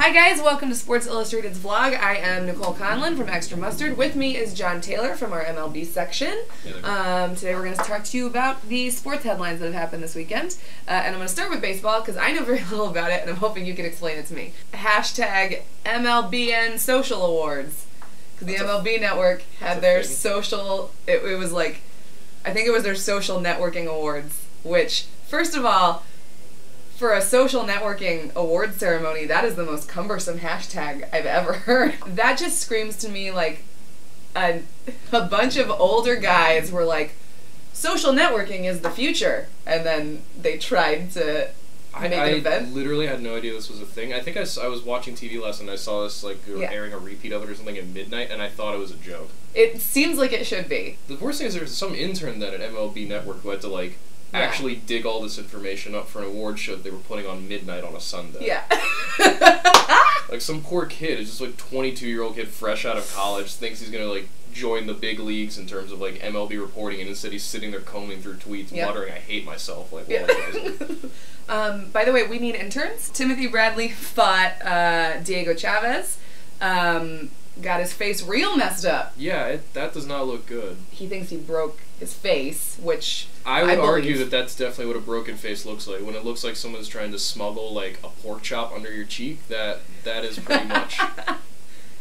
Hi guys, welcome to Sports Illustrated's vlog. I am Nicole Conlon from Extra Mustard. With me is John Taylor from our MLB section. Today we're going to talk to you about the sports headlines that have happened this weekend. And I'm going to start with baseball because I know very little about it and I'm hoping you can explain it to me. Hashtag MLBN Social Awards. Because the MLB network had their social, it was like, I think it was their social networking awards. Which, first of all, for a social networking award ceremony, that is the most cumbersome hashtag I've ever heard. That just screams to me like a bunch of older guys were like, social networking is the future, and then they tried to make an event. I literally had no idea this was a thing. I think I was watching TV last night and I saw this, like, they were airing a repeat of it or something at midnight, and I thought it was a joke. It seems like it should be. The worst thing is there's some intern then at MLB Network who had to, like, actually dig all this information up for an award show that they were putting on midnight on a Sunday. Yeah. Like, some poor kid is just like 22-year-old kid fresh out of college, thinks he's gonna like join the big leagues in terms of like MLB reporting, and instead he's sitting there combing through tweets, muttering, "I hate myself." Like, by the way, we need interns. Timothy Bradley fought Diego Chavez. Got his face real messed up. Yeah, that does not look good. He thinks he broke his face, which I would argue that that's definitely what a broken face looks like. When it looks like someone's trying to smuggle like a pork chop under your cheek, that is pretty much.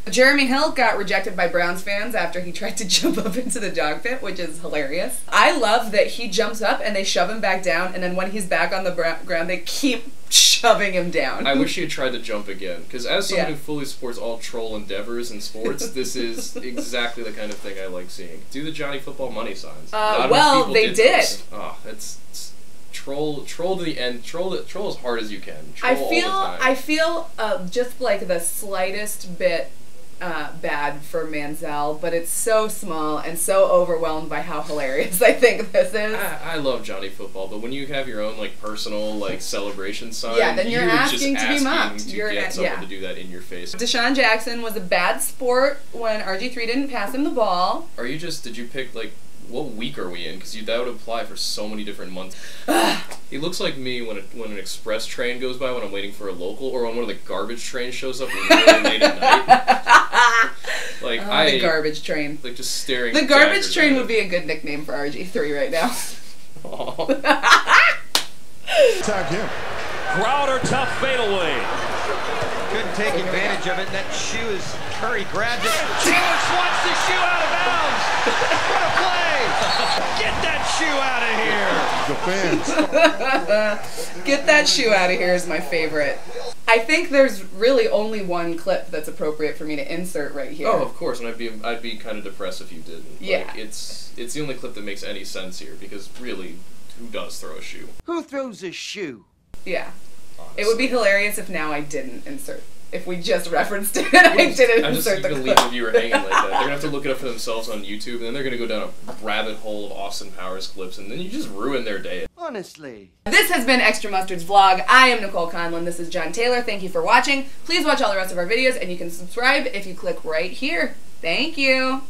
Jeremy Hill got rejected by Browns fans after he tried to jump up into the dog pit, which is hilarious. I love that he jumps up and they shove him back down, and then when he's back on the ground, they keep shoving him down. I wish he had tried to jump again, because as someone who fully supports all troll endeavors in sports, this is exactly the kind of thing I like seeing. Do the Johnny Football money signs. Well, they did. Oh, it's troll to the end. Troll as hard as you can. Troll all the time. I feel just like the slightest bit bad for Manziel, but it's so small and so overwhelmed by how hilarious I think this is. I love Johnny Football, but when you have your own like personal like celebration sign, then you're asking just to be mocked. You're get someone to do that in your face. Deshaun Jackson was a bad sport when RG3 didn't pass him the ball. Did you pick like, what week are we in? Because that would apply for so many different months. He looks like me when an express train goes by when I'm waiting for a local, or when one of the garbage trains shows up really late at night. Like the garbage train. Like just staring. The garbage train would be a good nickname for RG3 right now. Attack him. Crowder tough fadeaway. Couldn't take advantage of it. And that shoe is Curry grabbed it. Taylor swats the shoe out of bounds. What a play! Get that shoe out of here! The fans. Get that shoe out of here is my favorite. I think there's really only one clip that's appropriate for me to insert right here. Oh, of course, and I'd be kind of depressed if you didn't. Yeah. Like, it's the only clip that makes any sense here, because really, who does throw a shoe? Who throws a shoe? Yeah. Honestly. It would be hilarious if now I didn't insert. If we just referenced it and I didn't insert the clip. I just couldn't believe if you were hanging like that. They're going to have to look it up for themselves on YouTube, and then they're going to go down a rabbit hole of Austin Powers clips, and then you just ruin their day. Honestly. This has been Extra Mustard's vlog. I am Nicole Conlon. This is John Taylor. Thank you for watching. Please watch all the rest of our videos, and you can subscribe if you click right here. Thank you.